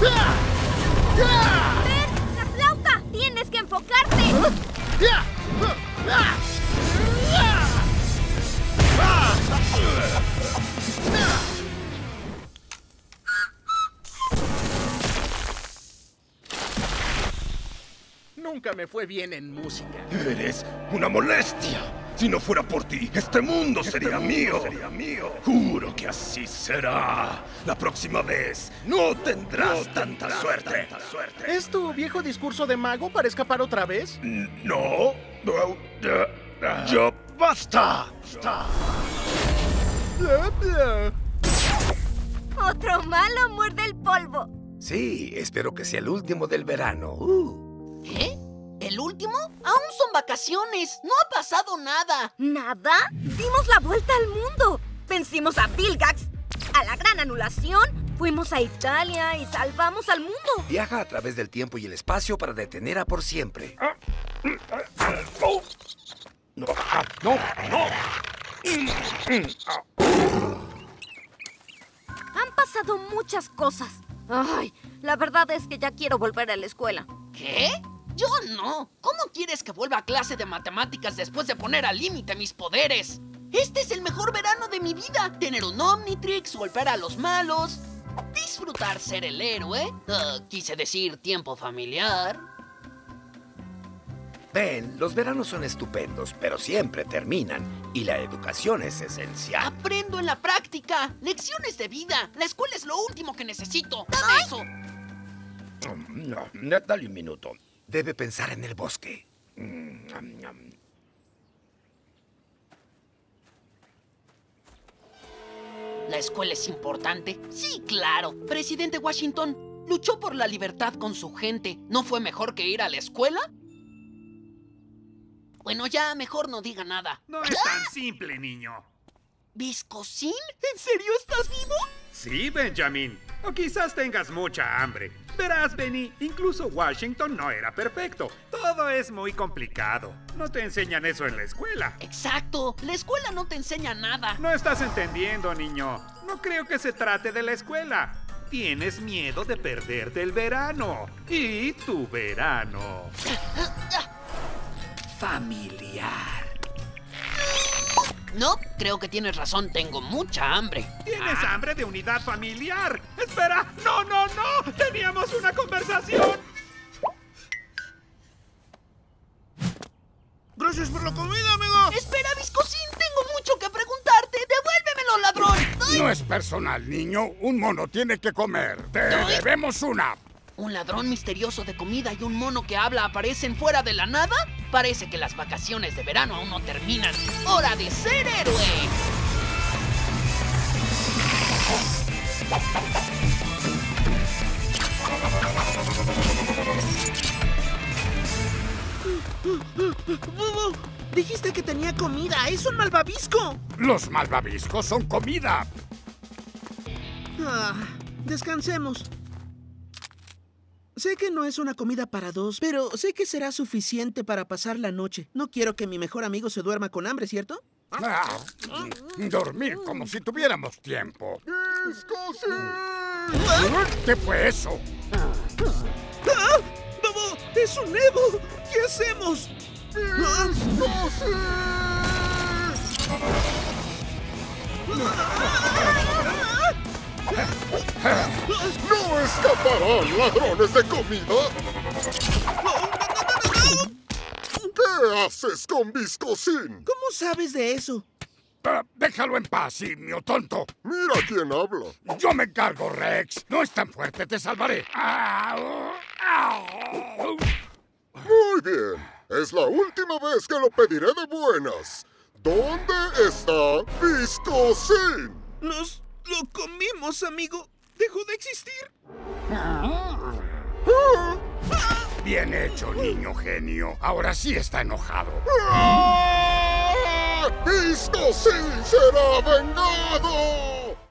¡Ver, la flauta! ¡Tienes que enfocarte! Nunca me fue bien en música. Eres una molestia. Si no fuera por ti, este mundo sería mío. Juro que así será. La próxima vez no tendrás tanta suerte. ¿Es tu viejo discurso de mago para escapar otra vez? No. ¡Basta! Otro malo muerde el polvo. Sí, espero que sea el último del verano. ¿Qué? ¿El último? Aún son vacaciones. No ha pasado nada. ¿Nada? Dimos la vuelta al mundo. Vencimos a Pilgax, a la gran anulación. Fuimos a Italia y salvamos al mundo. Viaja a través del tiempo y el espacio para detener a por siempre. No. Han pasado muchas cosas. Ay, la verdad es que ya quiero volver a la escuela. ¿Qué? Yo no. ¿Cómo quieres que vuelva a clase de matemáticas después de poner al límite mis poderes? Este es el mejor verano de mi vida. Tener un Omnitrix, golpear a los malos, disfrutar ser el héroe. Quise decir tiempo familiar. Ben, los veranos son estupendos, pero siempre terminan. Y la educación es esencial. ¡Aprendo en la práctica! ¡Lecciones de vida! ¡La escuela es lo último que necesito! ¡Dame eso! Dale un minuto. Debe pensar en el bosque. ¿La escuela es importante? ¡Sí, claro! Presidente Washington luchó por la libertad con su gente. ¿No fue mejor que ir a la escuela? Bueno, ya mejor no diga nada. No es tan simple, niño. ¿Vizcocín? ¿En serio estás vivo? Sí, Benjamín. O quizás tengas mucha hambre. Verás, Benny, incluso Washington no era perfecto. Todo es muy complicado. No te enseñan eso en la escuela. Exacto. La escuela no te enseña nada. No estás entendiendo, niño. No creo que se trate de la escuela. Tienes miedo de perderte el verano. Y tu verano. Familiar. No, creo que tienes razón. Tengo mucha hambre. ¿Tienes hambre de unidad familiar? ¡Espera! ¡No! ¡Teníamos una conversación! ¡Gracias por la comida, amigo! ¡Espera, Biscocín! ¡Tengo mucho que preguntarte! ¡Devuélvemelo, ladrón! ¡Ay! No es personal, niño. Un mono tiene que comer. ¡Te debemos una! ¿Un ladrón misterioso de comida y un mono que habla aparecen fuera de la nada? Parece que las vacaciones de verano aún no terminan. ¡Hora de ser héroe! ¡Bobo! Dijiste que tenía comida. ¡Es un malvavisco! ¡Los malvaviscos son comida! Descansemos. Sé que no es una comida para dos, pero sé que será suficiente para pasar la noche. No quiero que mi mejor amigo se duerma con hambre, ¿cierto? Dormir como si tuviéramos tiempo. ¿Qué fue eso? ¡Bobo! ¡Es un Evo! ¿Qué hacemos? ¿No escaparán ladrones de comida? ¿Qué haces con Biscocín? ¿Cómo sabes de eso? Déjalo en paz, simio tonto. Mira quién habla. Yo me encargo, Rex. No es tan fuerte, te salvaré. Muy bien. Es la última vez que lo pediré de buenas. ¿Dónde está Biscocín? ¡Lo comimos, amigo! ¡Dejó de existir! Bien hecho, niño genio. Ahora sí está enojado. ¡Biscocín será vengado!